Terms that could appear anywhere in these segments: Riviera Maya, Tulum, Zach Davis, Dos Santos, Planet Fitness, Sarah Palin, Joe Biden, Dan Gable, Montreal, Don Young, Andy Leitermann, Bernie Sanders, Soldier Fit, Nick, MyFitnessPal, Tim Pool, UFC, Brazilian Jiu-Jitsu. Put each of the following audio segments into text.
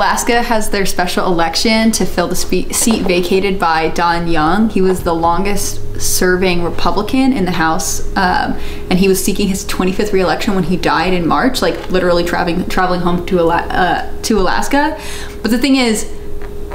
Alaska has their special election to fill the seat vacated by Don Young. He was the longest serving Republican in the House, and he was seeking his 25th re-election when he died in March, like literally traveling home to Alaska. But the thing is,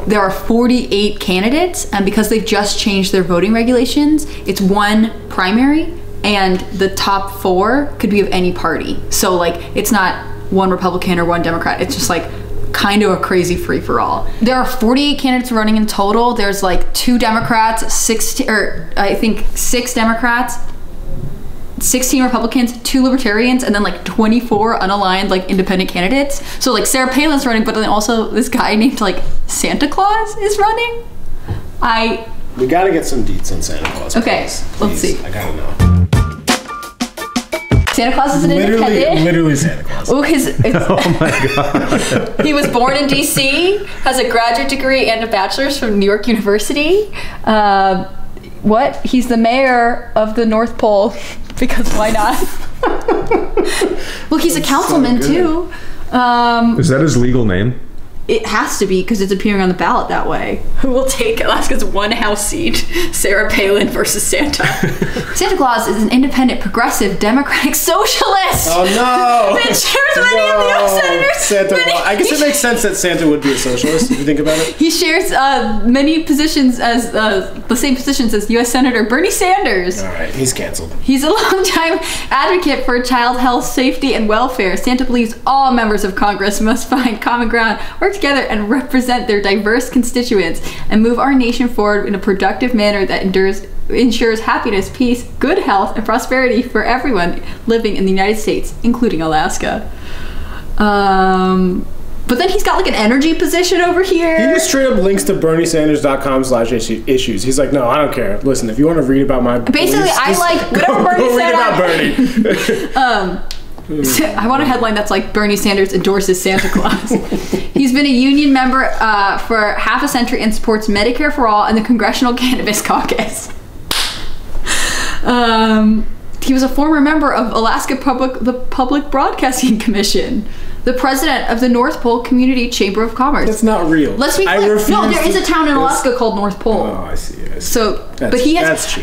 there are 48 candidates, and because they've just changed their voting regulations, it's one primary, and the top four could be of any party. So like, it's not one Republican or one Democrat, it's just like kind of a crazy free-for-all. There are 48 candidates running in total. There's like two Democrats, I think six Democrats, 16 Republicans, 2 Libertarians, and then like 24 unaligned, like independent candidates. So like Sarah Palin's running, but then also this guy named like Santa Claus is running. We gotta get some deets on Santa Claus. Okay, let's see. I gotta know. Santa Claus is an independent? Literally Santa Claus. Ooh, oh my God. He was born in D.C., has a graduate degree and a bachelor's from New York University. What? He's the mayor of the North Pole, because why not? Well, he's a councilman, too. Is that his legal name? It has to be, because it's appearing on the ballot that way. Who will take Alaska's one House seat? Sarah Palin versus Santa. Santa Claus is an independent, progressive, democratic socialist. Oh no! That shares many of the other senators. I guess it makes sense that Santa would be a socialist if you think about it. He shares many positions as the same positions as U.S. Senator Bernie Sanders. All right, he's canceled. He's a longtime advocate for child health, safety, and welfare. Santa believes all members of Congress must find common ground, work together, and represent their diverse constituents, and move our nation forward in a productive manner that ensures happiness, peace, good health, and prosperity for everyone living in the United States, including Alaska. But then he's got like an energy position over here. He just straight up links to BernieSanders.com/issues. He's like, no, I don't care. Listen, if you want to read about my beliefs, I like whatever Bernie said. Read about Bernie. I want a headline that's like, Bernie Sanders endorses Santa Claus. He's been a union member for half a century and supports Medicare for All and the Congressional Cannabis Caucus. He was a former member of Alaska Public Broadcasting Commission, the president of the North Pole Community Chamber of Commerce. That's not real. Let's be clear. No, there is a town in Alaska called North Pole. Oh, I see. So, but he has.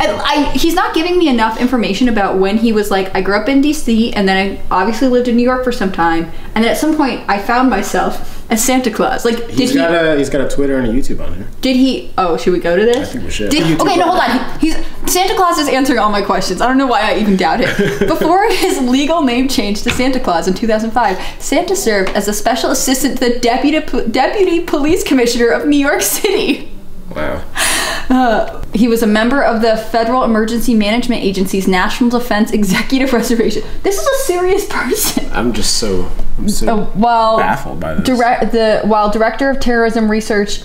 He's not giving me enough information about when he was like, I grew up in D.C. and then I obviously lived in New York for some time, and then at some point I found myself as Santa Claus. Like, he's got a Twitter and a YouTube on here. Did he? Oh, should we go to this? I think we should. Okay, no, hold on. Santa Claus is answering all my questions. I don't know why I even doubt it. Before his legal name changed to Santa Claus in 2005, Santa served as a special assistant to the deputy police commissioner of New York City. Wow. He was a member of the Federal Emergency Management Agency's National Defense Executive Reservation. This is a serious person. I'm so baffled by this. While Director of Terrorism Research,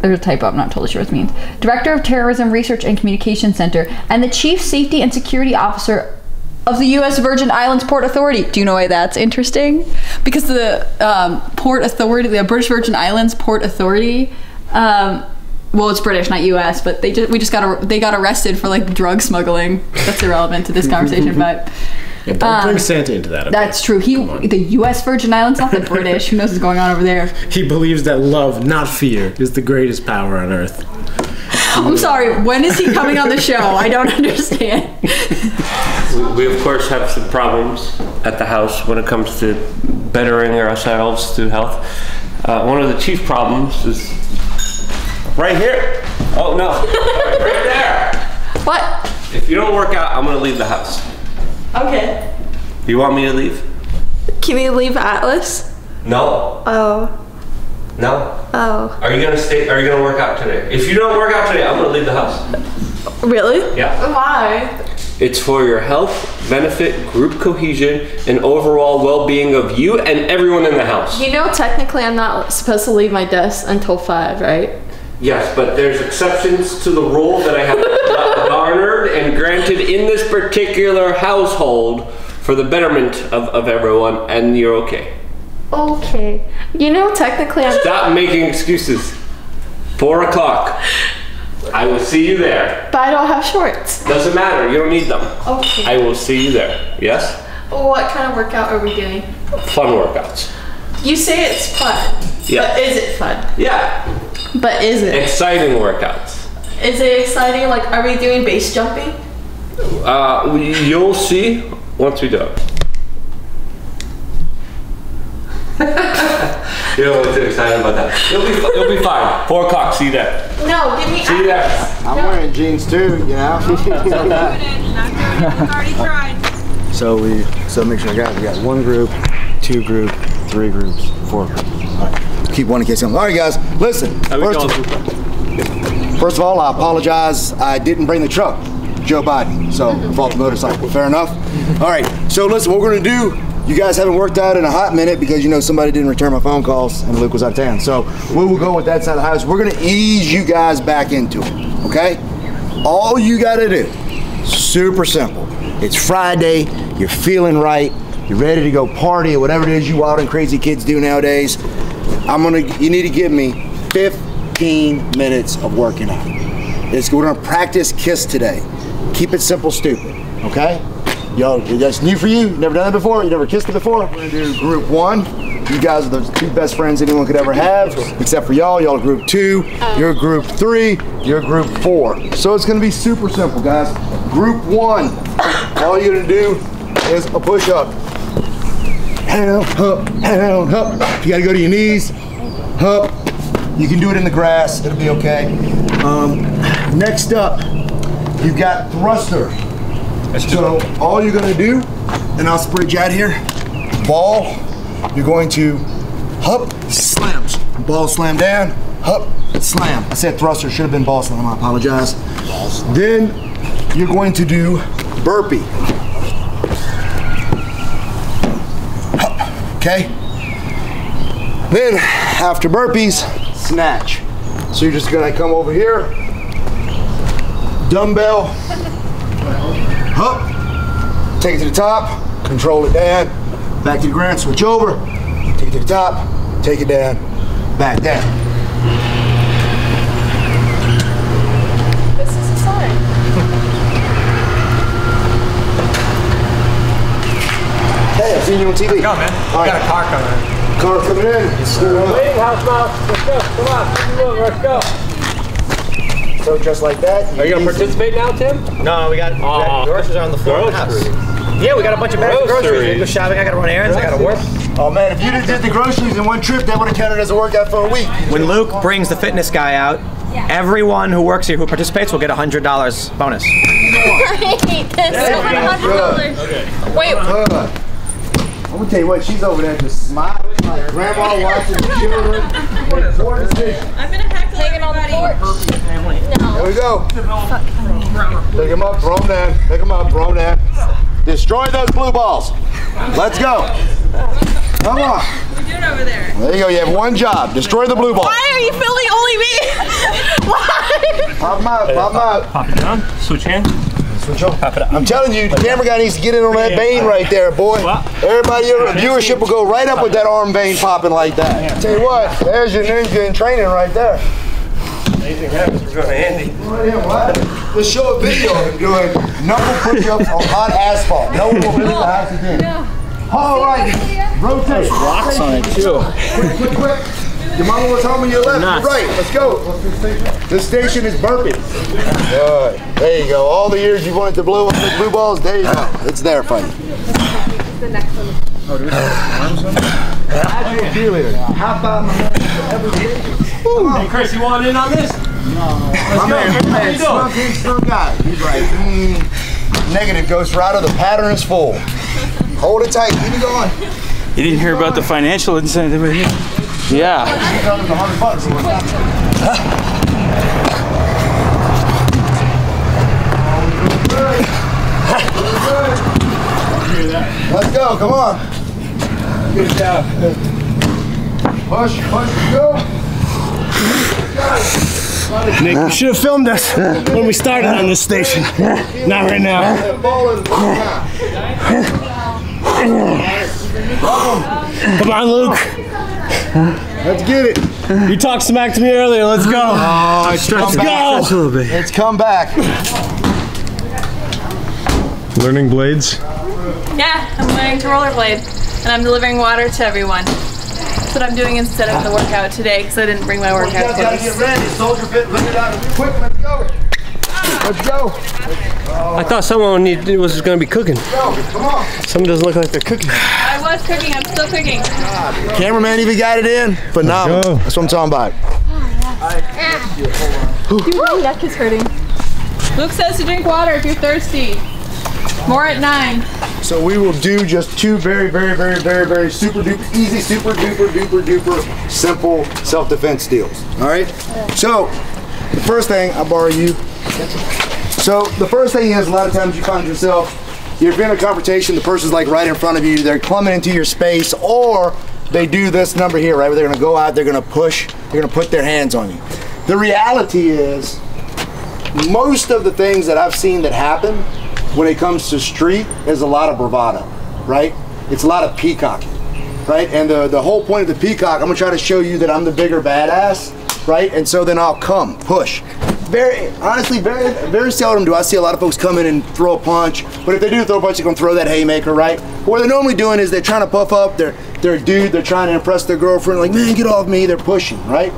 there's a typo, I'm not totally sure what it means. Director of Terrorism Research and Communication Center, and the Chief Safety and Security Officer of the U.S. Virgin Islands Port Authority. Do you know why that's interesting? Because the Port Authority, the British Virgin Islands Port Authority, well, it's British, not U.S., but they got arrested for like drug smuggling. That's irrelevant to this conversation, but yeah, don't bring Santa into that. That's true. The U.S. Virgin Islands, not the British. Who knows what's going on over there? He believes that love, not fear, is the greatest power on earth. I'm sorry. When is he coming on the show? I don't understand. We of course have some problems at the house when it comes to bettering ourselves through health. One of the chief problems is right here. Oh no! Right there. What? If you don't work out, I'm gonna leave the house. Okay. You want me to leave? Can we leave Atlas? No. Oh. No. Oh. Are you gonna stay? Are you gonna work out today? If you don't work out today, I'm gonna leave the house. Really? Yeah. Why? It's for your health, benefit, group cohesion, and overall well-being of you and everyone in the house. You know, technically, I'm not supposed to leave my desk until 5, right? Yes, but there's exceptions to the rule that I have garnered and granted in this particular household for the betterment of everyone, and you're okay. Okay. You know, technically, I'm... Stop making excuses. 4 o'clock. I will see you there. But I don't have shorts. Doesn't matter. You don't need them. Okay. I will see you there. Yes? What kind of workout are we doing? Fun workouts. You say it's fun. Yeah. But is it fun? Yeah. But is it? Exciting workouts. Is it exciting? Like, are we doing base jumping? You'll see once we do it. You don't look too excited about that. It'll be fine. 4 o'clock, see you there. No, give me access. See you there. I'm wearing jeans too, you know? We've already tried. So make sure we got one group, two group, three groups, four groups. All right. Keep one in case. All right, guys, listen. First of all, I apologize. I didn't bring the truck. Joe Biden, so fault the motorcycle. Fair enough. All right, so listen, what we're gonna do, you guys haven't worked out in a hot minute because you know somebody didn't return my phone calls and Luke was out of town. So we will go with that side of the house. We're gonna ease you guys back into it, okay? All you gotta do, super simple. It's Friday, you're feeling right, you're ready to go party or whatever it is you wild and crazy kids do nowadays. You need to give me 15 minutes of working out. We're gonna practice KISS today. Keep it simple, stupid, okay? Yo, that's new for you, never done that before, you never kissed it before. We're gonna do group one. You guys are the two best friends anyone could ever have, except for y'all. Y'all are group two, you're group three, you're group four. So it's gonna be super simple, guys. Group one, all you're gonna do is a push-up. Down, up, you gotta go to your knees, up. You can do it in the grass, it'll be okay. Next up, you've got thruster. So all you're gonna do, and I'll spray you out here, ball, you're going to hop, slam, ball slam down, hop, slam. I said thruster, should have been ball slam, I apologize. Then you're going to do burpee. Hop, okay? Then after burpees, snatch. So you're just gonna come over here, dumbbell, up, take it to the top, control it down, back to the ground, switch over, take it to the top, take it down, back down. This is a sign. Hey, I've seen you on TV. Go, man. All right. Got a car coming in. Car coming in. Wait, house mouse. Let's go. Come on. Let's go. So just like that. Are you gonna participate now, Tim? No, we got groceries on the floor. Yeah, we got a bunch of bags of groceries. We go shopping. I gotta run errands. I gotta work. Oh man, if you did the groceries in one trip, that would have counted as a workout for a week. When Luke brings the fitness guy out, everyone who works here who participates will get $100 bonus. Great, that's $100. Okay. Wait. I'm gonna tell you what, she's over there just smiling. Like grandma watching the children. I'm gonna heckle hanging on the porch. No. Here we go. Pick them up, throw them down. Pick them up, throw them down. Destroy those blue balls. Let's go. Come on. We're doing over there. There you go. You have one job. Destroy the blue ball. Why are you filming only me? Why? Pop them out. Pop them out. Pop it down. Switch hands. Switch over. Pop it up. I'm telling you, the camera guy needs to get in on that vein right there, boy. Everybody, your viewership will go right up with that arm vein popping like that. I'll tell you what, there's your ninja in training right there. Amazing habits for going to Andy. Let's show a video of him doing knuckle push-ups on hot asphalt. No one will visit the house again. All right, rotate. There's rocks on it too. Quick. Your mama was home on your left, right. Let's go. What's this station? This station is burpee. Good. There you go. All the years you wanted to blow up the blue balls, there you go. It's there for you. The next one. Oh, do we have the arms on? How do you feel it? How about my man? Hey Chris, you want in on this? No. Let's go. How you doing? He's right. Negative, Ghost Rider. The pattern is full. Hold it tight. Keep it going. You didn't hear about the financial incentive, did you? Yeah. Let's go. Come on. Good job. Push, push, go. Nick, you should have filmed us when we started on this station. Not right now. Come on, Luke. Let's get it. You talked smack to me earlier. Let's go. Oh, let's go. A little bit. Let's come back. Learning blades? Yeah, I'm learning to rollerblade. And I'm delivering water to everyone. that I'm doing instead of the workout today because I didn't bring my workout. You gotta get ready. Soldier Fit, bring it out quick. Let's go. Let's go. I thought someone was going to be cooking. Come on. Someone doesn't look like they're cooking. I was cooking. I'm still cooking. Cameraman even got it in. Phenomenal. Go. That's what I'm talking about. Oh, yeah. Your neck is hurting. Luke says to drink water if you're thirsty. More at 9. So we will do just two very super duper easy, super duper simple self-defense deals. All right? So the first thing, I'll borrow you. So the first thing is, a lot of times you find yourself, you're in a confrontation, the person's like right in front of you, they're climbing into your space, or they do this number here, right? Where they're gonna go out, they're gonna push, they're gonna put their hands on you. The reality is, most of the things that I've seen that happen when it comes to street is a lot of bravado, right? It's a lot of peacocking, right? And the whole point of the peacock, I'm gonna try to show you that I'm the bigger badass, right? And so then I'll come, push. Very, honestly, very seldom do I see a lot of folks come in and throw a punch, but if they do throw a punch, they're gonna throw that haymaker, right? But what they're normally doing is they're trying to puff up, they're a dude, they're trying to impress their girlfriend, like, man, get off me, they're pushing, right?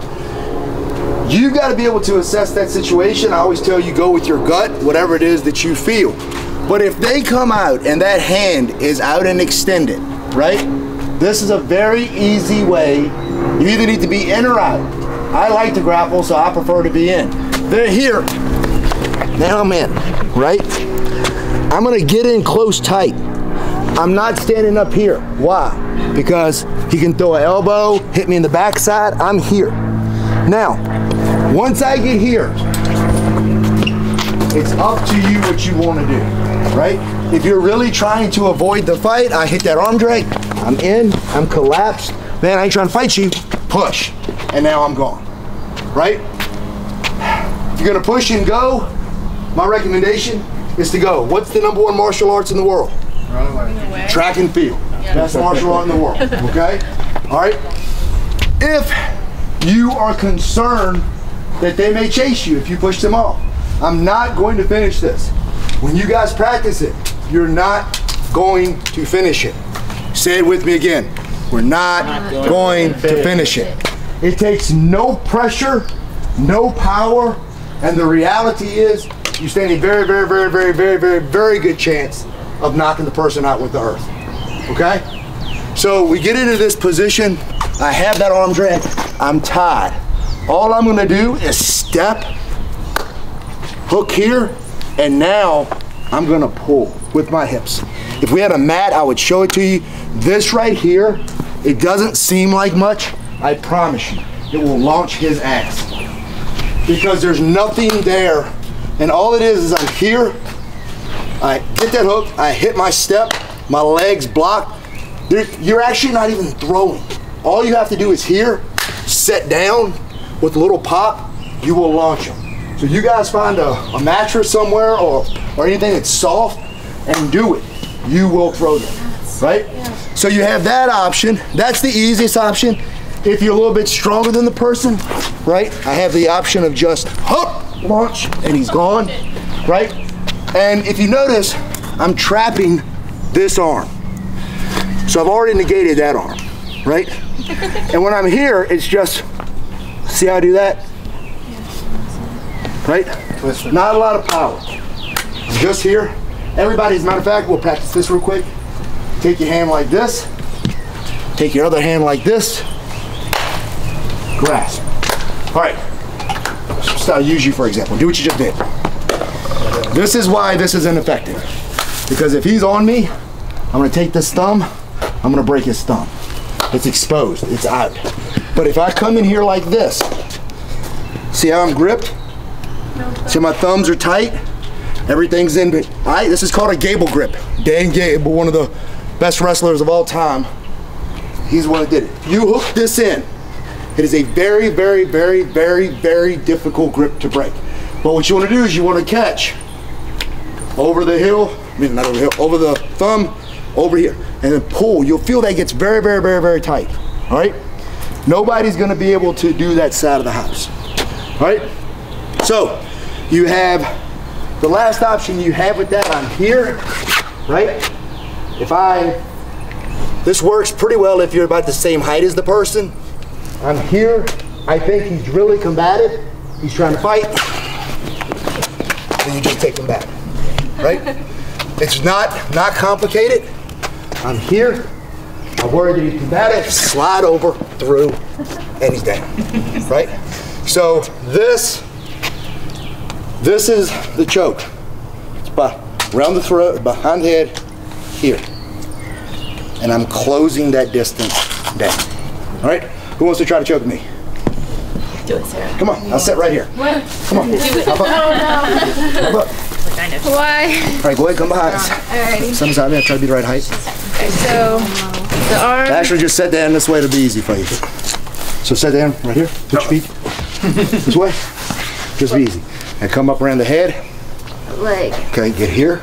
You gotta be able to assess that situation. I always tell you, go with your gut, whatever it is that you feel. But if they come out and that hand is out and extended, right? This is a very easy way. You either need to be in or out. I like to grapple, so I prefer to be in. They're here. Now I'm in, right? I'm gonna get in close tight. I'm not standing up here. Why? Because he can throw an elbow, hit me in the backside, I'm here. Now, once I get here, it's up to you what you wanna do, right? If you're really trying to avoid the fight, I hit that arm drag, I'm in, I'm collapsed. Man, I ain't trying to fight you, push. And now I'm gone, right? If you're gonna push and go, my recommendation is to go. What's the #1 martial arts in the world? Track and field. Yeah. Best martial art in the world, okay? All right? If you are concerned that they may chase you if you push them off, I'm not going to finish this. When you guys practice it, you're not going to finish it. Say it with me again. We're not going to finish it. It takes no pressure, no power, and the reality is you stand a very good chance of knocking the person out with the earth, okay? So we get into this position, I have that arm drag, I'm tied. All I'm gonna do is step, hook here, and now I'm gonna pull with my hips. If we had a mat, I would show it to you. This right here, it doesn't seem like much, I promise you, it will launch his ass. Because there's nothing there, and all it is I'm here, I get that hook, I hit my step, my legs block. You're actually not even throwing. All you have to do is here, set down with a little pop, you will launch them. So you guys find a mattress somewhere or anything that's soft and do it. You will throw them, right? Yeah. So you have that option. That's the easiest option. If you're a little bit stronger than the person, right? I have the option of just hop, launch, and he's gone, right? And if you notice, I'm trapping this arm. So I've already negated that arm, right? And when I'm here, it's just, see how I do that? Right? Not a lot of power. Just here. Everybody, as a matter of fact, we'll practice this real quick. Take your hand like this. Take your other hand like this. Grasp. All right, so I'll use you for example. Do what you just did. This is why this is ineffective. Because if he's on me, I'm gonna take this thumb, I'm gonna break his thumb. It's exposed, it's out. But if I come in here like this, see how I'm gripped? See my thumbs are tight? Everything's in, all right? This is called a Gable grip. Dan Gable, one of the best wrestlers of all time. He's the one that did it. You hook this in. It is a very difficult grip to break. But what you want to do is you want to catch over the heel, I mean not over the heel, over the thumb, over here, and then pull. You'll feel that gets very tight, all right? Nobody's gonna be able to do that side of the house, all right? So you have the last option you have with that, I'm here, right? If I This works pretty well if you're about the same height as the person. I'm here. I think he's really combative. He's trying to fight. And you just take him back, right? It's not complicated. I'm here. I'm worried that he's combative. Slide over, through, and he's down, right? So this is the choke. It's around the throat, behind the head, here. And I'm closing that distance down. All right? Who wants to try to choke me? Do it, Sarah. Come on. I'll sit right here. What? Come on. Do it. Hop up. Oh, no. Hop up. Kind of. Why? All right, go ahead. Come behind us. All right. Sometimes I'm going to try to be the right height. Okay, so the arm. Actually, just sit down this way. It'll be easy for you. So sit down right here. Put your feet this way. Just be easy. And come up around the head. Leg. Okay, get here.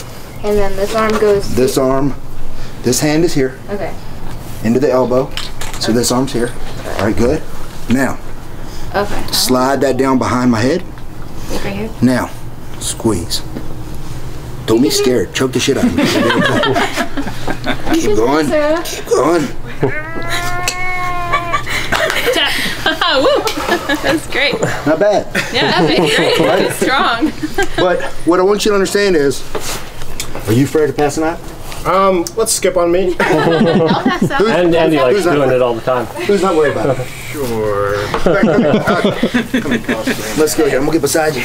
And then this arm goes. This arm. This hand is here. Okay. Into the elbow. So okay. This arm's here. Okay. All right, good. Now, okay. Slide that down behind my head. Right here. Now, squeeze. Don't be scared. Choke the shit out of me. Keep going. Keep going. That's great. Not bad. Yeah, that makes great. Right? Strong. But what I want you to understand is, are you afraid of passing out? Let's skip on me. I'll pass out. Andy likes doing it all the time. Who's not worried about it? Sure. Come here. Let's go here. I'm gonna get beside you.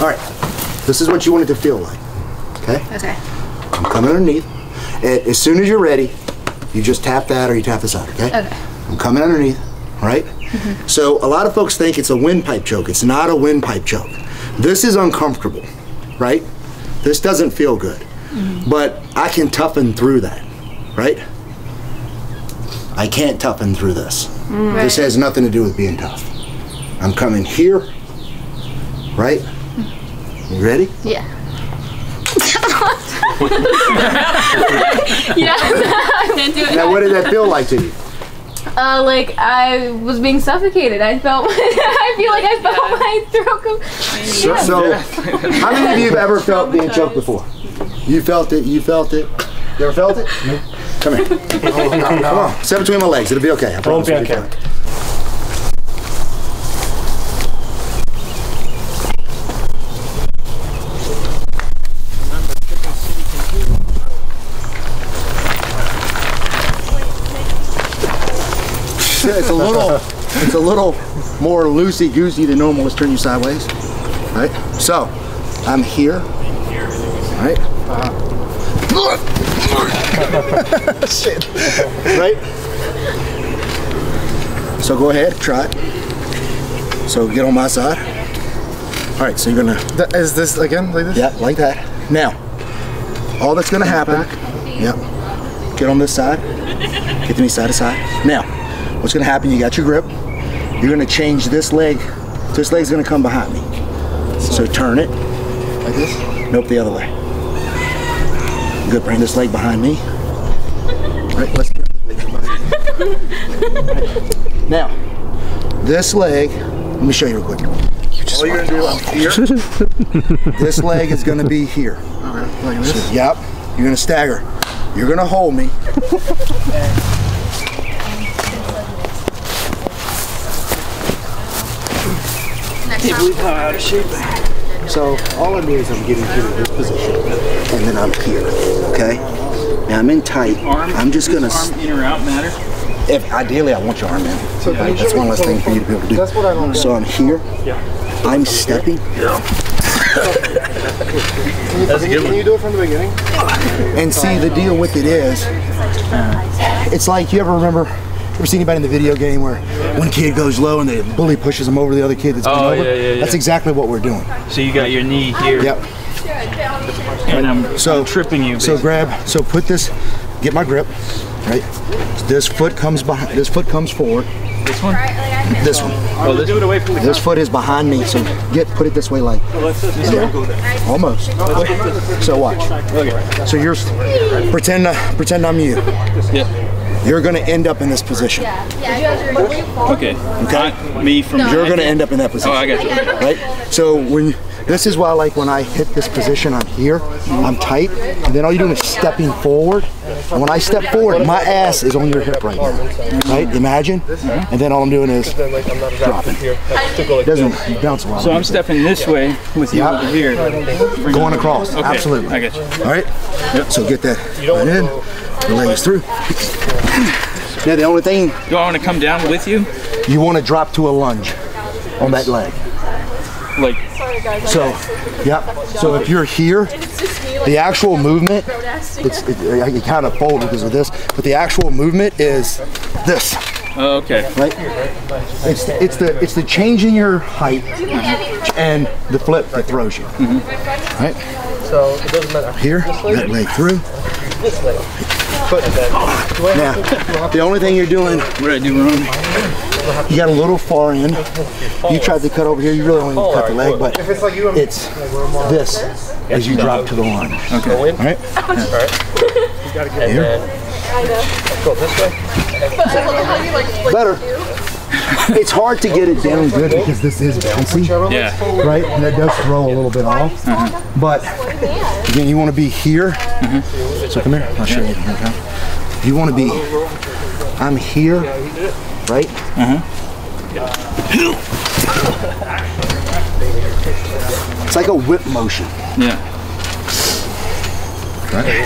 All right. This is what you want it to feel like. Okay. Okay. I'm coming underneath. And as soon as you're ready, you just tap that or you tap this out. Okay. Okay. I'm coming underneath. All right. Mm-hmm. So a lot of folks think it's a windpipe choke. It's not a windpipe choke. This is uncomfortable, right? This doesn't feel good. But I can toughen through that, right? I can't toughen through this. Right. This has nothing to do with being tough. I'm coming here, right? You ready? Yeah. Yes, I can't do it. Now, what did that feel like to you? Like I was being suffocated. I feel like I felt my throat go. Yeah. So, how many of you have ever felt being choked before? You felt it. You felt it. You ever felt it? No. Come here. Oh, no. Come on. Sit between my legs. It'll be okay. I promise. It'll be okay. It's a little more loosey-goosey than normal. Let's turn you sideways. All right. So, I'm here. All right. Shit. Right? So go ahead, try it. So get on my side. All right, so you're gonna. Is this again like this? Yeah, like that. Now, all that's gonna happen. Yep. Yeah, get on this side. Get to me side to side. Now, what's gonna happen? You got your grip. You're gonna change this leg. This leg's gonna come behind me. So turn it like this. Nope, the other way. Good, bring this leg behind me. Right, let's get this leg behind me. Now, this leg, let me show you real quick. All you're gonna do is here. This leg is gonna be here. Okay, like this? So, yep, you're gonna stagger. You're gonna hold me. Can't believe how out of shape I am. So all I do is I'm getting here in this position, and then I'm here, okay? Now I'm in tight. I'm just gonna. Arm in or out matter? If ideally, I want your arm in. So yeah, that's one less thing for you to be able to do. That's what I want. So I'm here. Yeah. I'm stepping. Yeah. Can you do it from the beginning? And see, the deal with it is, it's like you ever remember. Ever seen anybody in the video game where one kid goes low and the bully pushes him over the other kid that's going over? Yeah. That's exactly what we're doing. So you got your knee here. Yep. And I'm tripping you. Basically. So put this, get my grip, right? This foot comes behind. This foot comes forward. This one? This one. Oh, this foot away from the ground. This foot is behind me, so put it this way like. Yeah. Almost. So watch. Okay. So you're pretend I'm you. Yeah. You're gonna end up in this position. Yeah. Okay. Me from you're gonna end up in that position. Oh, I got you. Right. So this is why, like when I hit this position, I'm here, I'm tight, and then all you're doing is stepping forward, And when I step forward, my ass is on your hip right now, right? Imagine, and then all I'm doing is dropping. It doesn't bounce a lot. So I'm stepping this way with you over here. Going across, absolutely. I get you. All right, so get that right in, your leg is through. Now the only thing. Do I want to come down with you? You want to drop to a lunge on that leg. Like, so, yep. So if you're here, the actual movement, I kind of fold because of this, but the actual movement is this. Oh, okay. Right? It's the change in your height and the flip that throws you. Mm-hmm. Right? So it doesn't matter. Here, that leg through. This leg. Now, the only thing you're doing, you got a little far in. You tried to cut over here. You really only need to cut the leg, but it's this as you drop to the line. Okay. All right. Here. Go this way. Better. It's hard to get it down good because this is bouncy. Yeah. Right? And that does throw a little bit off. Mm-hmm. But again, you want to be here. Mm-hmm. So come here. I'll show you. Okay. You want to be. I'm here. Right? Mm-hmm. It's like a whip motion. Yeah. Right.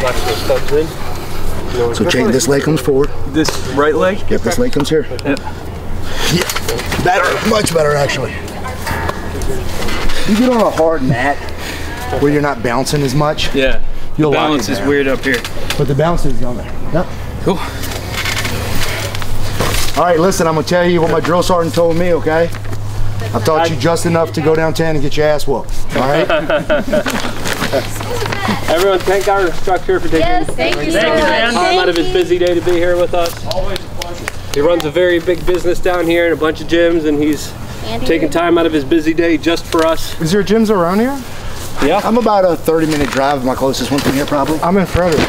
So change. This leg comes forward. This right leg? Yep. This leg comes here. Yep. Yeah. Better. Much better, actually. You get on a hard mat where you're not bouncing as much. Yeah. You'll lock it down. The balance is weird up here. But the bounce is down there. Yep. Cool. All right, listen, I'm gonna tell you what my drill sergeant told me, okay? I taught you just enough to go downtown and get your ass whooped, all right? Everyone, thank our instructor for taking time out of his busy day to be here with us. Always a pleasure. He runs a very big business down here and a bunch of gyms, and he's taking time out of his busy day just for us. Is there gyms around here? Yeah. I'm about a 30-minute drive, my closest one from here probably. I'm in Frederick.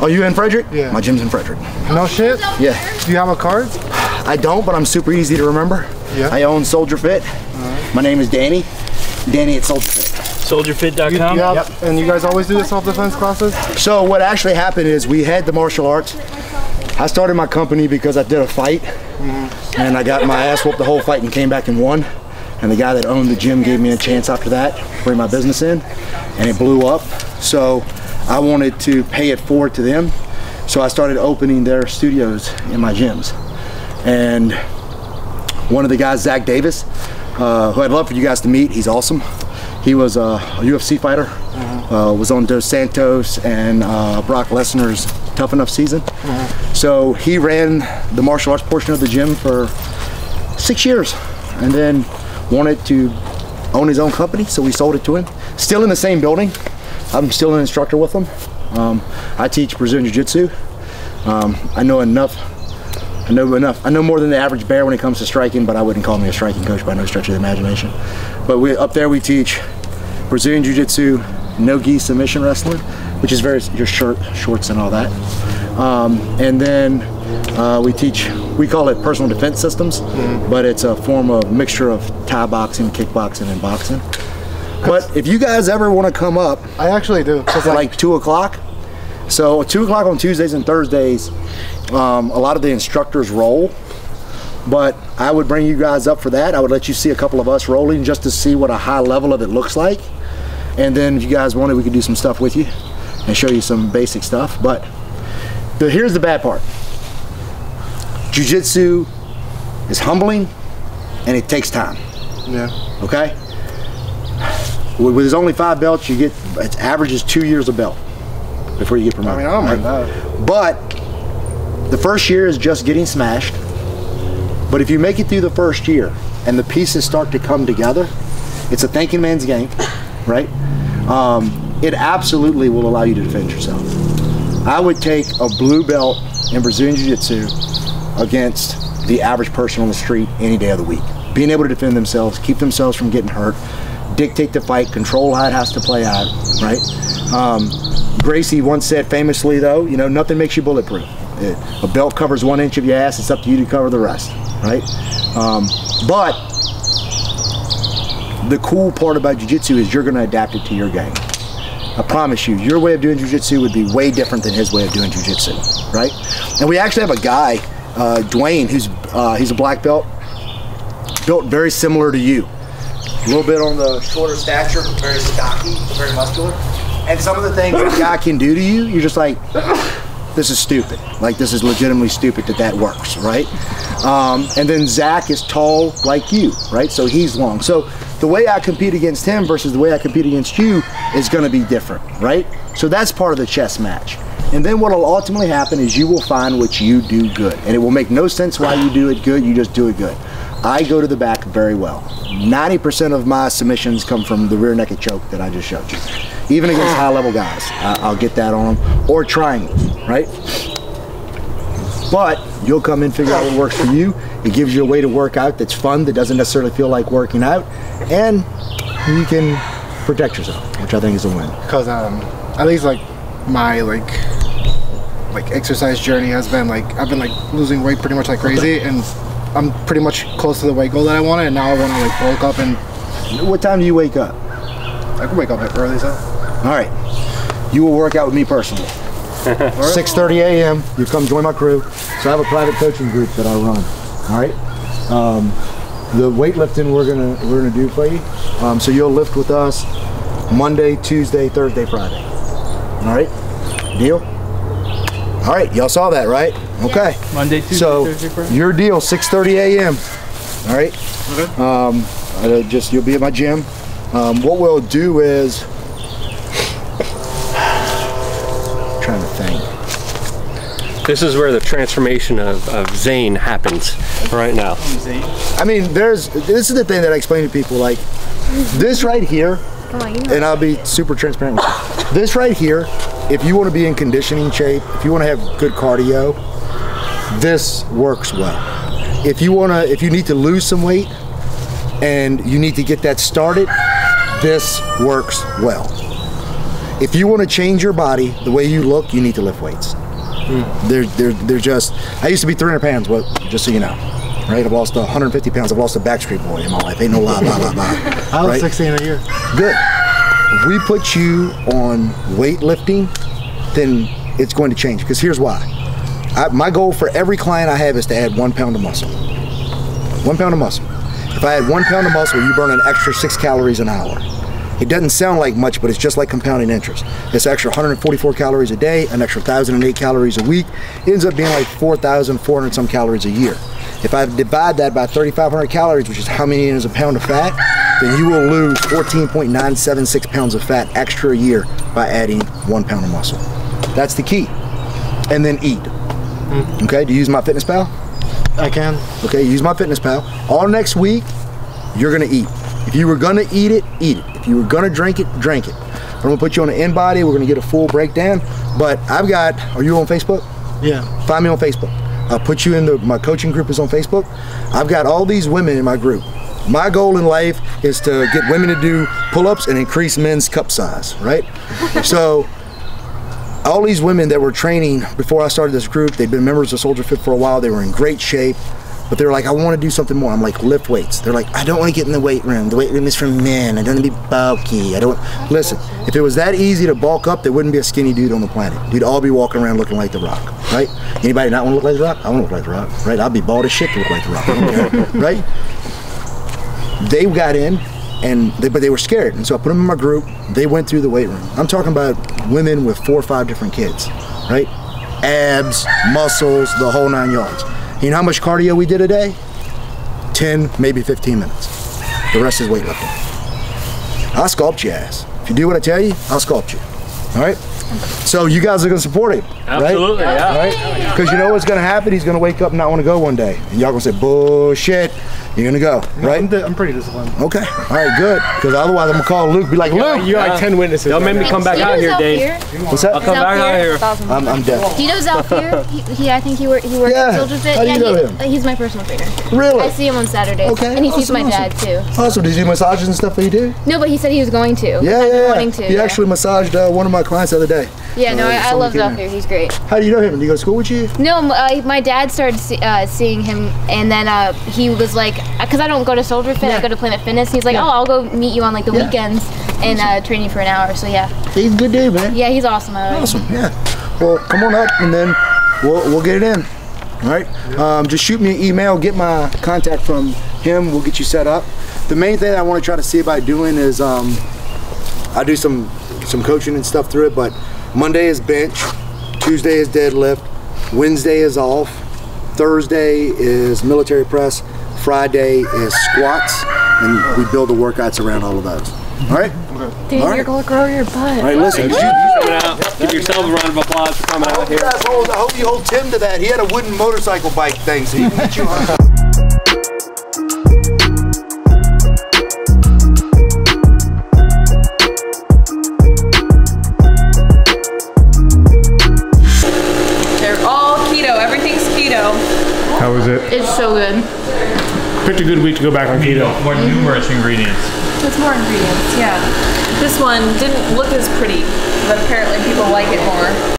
Oh, you in Frederick? Yeah. My gym's in Frederick. No shit? Yeah. Do you have a card? I don't, but I'm super easy to remember. Yeah. I own Soldier Fit. Right. My name is Danny. Danny at Soldier Fit. SoldierFit.com. Yep. And you guys always do the self-defense classes? So what actually happened is we had the martial arts. I started my company because I did a fight, and I got my ass whooped the whole fight and came back and won. And the guy that owned the gym gave me a chance after that to bring my business in, and it blew up. So I wanted to pay it forward to them. So I started opening their studios in my gyms. And one of the guys, Zach Davis, who I'd love for you guys to meet, he's awesome. He was a UFC fighter, was on Dos Santos and Brock Lesnar's Tough Enough season. So he ran the martial arts portion of the gym for 6 years and then wanted to own his own company, so we sold it to him. Still in the same building. I'm still an instructor with him. I teach Brazilian Jiu-Jitsu. I know enough. I know more than the average bear when it comes to striking, but I wouldn't call me a striking coach by no stretch of the imagination. But we, up there we teach Brazilian Jiu-Jitsu, no-gi submission wrestling, which is very, your shirt, shorts, and all that. And then we teach, we call it personal defense systems, but it's a form of mixture of Thai boxing, kickboxing, and boxing. But if you guys ever want to come up, I actually do. It's like 2 o'clock. So 2 o'clock on Tuesdays and Thursdays, a lot of the instructors roll, but I would bring you guys up for that. I would let you see a couple of us rolling just to see what a high level of it looks like. And then if you guys wanted, we could do some stuff with you and show you some basic stuff. But here's the bad part. Jiu-Jitsu is humbling and it takes time. Yeah. Okay? With there's only 5 belts, you get, its average is 2 years a belt before you get promoted. I mean, I don't mind that. But the first year is just getting smashed. But if you make it through the first year and the pieces start to come together, it's a thinking man's game, right? It absolutely will allow you to defend yourself. I would take a blue belt in Brazilian Jiu-Jitsu against the average person on the street any day of the week. Being able to defend themselves, keep themselves from getting hurt, dictate the fight, control how it has to play out, right? Gracie once said famously, though, you know, nothing makes you bulletproof. A belt covers 1 inch of your ass, it's up to you to cover the rest, right? But the cool part about jiu-jitsu is you're gonna adapt it to your game. I promise you, your way of doing jiu-jitsu would be way different than his way of doing jiu-jitsu, right? And we actually have a guy, Dwayne, who's he's a black belt, built very similar to you. A little bit on the shorter stature, but very stocky, very muscular. And some of the things that guy can do to you, you're just like, this is stupid. Like, this is legitimately stupid that that works, right? And then Zach is tall like you, right? So he's long. So the way I compete against him versus the way I compete against you is gonna be different, right? So that's part of the chess match. And then what'll ultimately happen is you will find what you do good. And it will make no sense why you do it good, you just do it good. I go to the back very well. 90% of my submissions come from the rear naked choke that I just showed you. Even against high level guys, I'll get that on them, or triangles, right? But you'll come in, figure out what works for you. It gives you a way to work out that's fun, that doesn't necessarily feel like working out, and you can protect yourself, which I think is a win. Because at least like my like exercise journey has been like, I've been like losing weight pretty much like crazy, and I'm pretty much close to the weight goal that I wanted, and now I want to like bulk up. And what time do you wake up? I can wake up early, so. All right, you will work out with me personally. 6:30 a.m. You come join my crew. So I have a private coaching group that I run. All right, the weightlifting we're gonna do for you. So you'll lift with us Monday, Tuesday, Thursday, Friday. All right, deal. All right, y'all saw that, right? Okay. Yeah. Monday, Tuesday, Thursday, Friday. So your deal, 6:30 a.m. All right. Okay. You'll be at my gym. What we'll do is, I'm trying to think. This is where the transformation of Zane happens right now. I mean, this is the thing that I explain to people, like this right here, and I'll be super transparent with you. This right here, if you want to be in conditioning shape, if you want to have good cardio, this works well. If you need to lose some weight and you need to get that started, this works well. If you want to change your body, the way you look, you need to lift weights. They're just, I used to be 300 pounds, well, just so you know, right? I've lost 150 pounds. I've lost a Backstreet Boy in my life. Ain't no lie, blah, blah, blah. I was 16 a year. Good. If we put you on weightlifting, then it's going to change, because here's why. My goal for every client I have is to add 1 pound of muscle. 1 pound of muscle. If I had 1 pound of muscle, you burn an extra 6 calories an hour. It doesn't sound like much, but it's just like compounding interest. It's extra 144 calories a day, an extra 1,008 calories a week. It ends up being like 4,400 some calories a year. If I divide that by 3,500 calories, which is how many is a pound of fat, then you will lose 14.976 pounds of fat extra a year by adding 1 pound of muscle. That's the key. And then eat. Okay, do you use MyFitnessPal? I can. Okay, use MyFitnessPal. All next week, you're gonna eat. If you were gonna eat it, eat it. If you were gonna drink it, drink it. I'm gonna put you on an in body. We're gonna get a full breakdown. But I've got, are you on Facebook? Yeah. Find me on Facebook. I'll put you in my coaching group is on Facebook. I've got all these women in my group. My goal in life is to get women to do pull-ups and increase men's cup size, right? So, all these women that were training before I started this group, they've been members of Soldier Fit for a while, they were in great shape, but they were like, I want to do something more. I'm like, lift weights. They're like, I don't want to get in the weight room. The weight room is for men. I don't want to be bulky. I don't, listen, if it was that easy to bulk up, there wouldn't be a skinny dude on the planet. We'd all be walking around looking like The Rock, right? Anybody not want to look like The Rock? I want to look like The Rock, right? I'll be bald as shit to look like The Rock, I don't care, right? They got in, but they were scared, and so I put them in my group. They went through the weight room. I'm talking about women with 4 or 5 different kids, right? Abs, muscles, the whole 9 yards. You know how much cardio we did a day? 10, maybe 15 minutes. The rest is weightlifting. I'll sculpt your ass. If you do what I tell you, I'll sculpt you, all right? So you guys are gonna support him, right? Absolutely, yeah. Right? Because you know what's gonna happen? He's gonna wake up and not wanna go one day. And y'all gonna say, bullshit. You're gonna go, right? I'm pretty disciplined. Okay, all right, good. Because otherwise I'm gonna call Luke, be like, Luke! You got like 10 witnesses. Don't make me come back out here, Dave. What's that? I'll come back out here. I'm dead. Do you know Zach here? I think he worked at Soldier Fit. Yeah, you know him? He's my personal trainer. Really? I see him on Saturdays. Okay. And he sees my dad too. Awesome, did you do massages and stuff that you do? No, but he said he was going to. Yeah. He actually massaged one of my clients the other day. Yeah, no, I love Zach here. He's great. How do you know him? Do you go to school with you? No, my dad started seeing him, and then he was like, because I don't go to Soldier Fit, I go to Planet Fitness. He's like, oh, I'll go meet you on like the weekends and train you for an hour. So yeah. He's a good dude, man. Yeah, he's awesome. Awesome, yeah. Well, come on up and then we'll get it in. All right? Just shoot me an email. Get my contact from him. We'll get you set up. The main thing I want to try to see about doing is I do some coaching and stuff through it, but Monday is bench, Tuesday is deadlift, Wednesday is off, Thursday is military press, Friday is squats, and we build the workouts around all of those. All right? Okay. Dude, all right. You're going to grow your butt. All right, listen. Give yourself a round of applause for coming out here. I hope you hold Tim to that. He had a wooden motorcycle bike thing, so he can get you on. How was it? It's so good. Picked a good week to go back on keto. More numerous ingredients. It's more ingredients, yeah. This one didn't look as pretty, but apparently people like it more.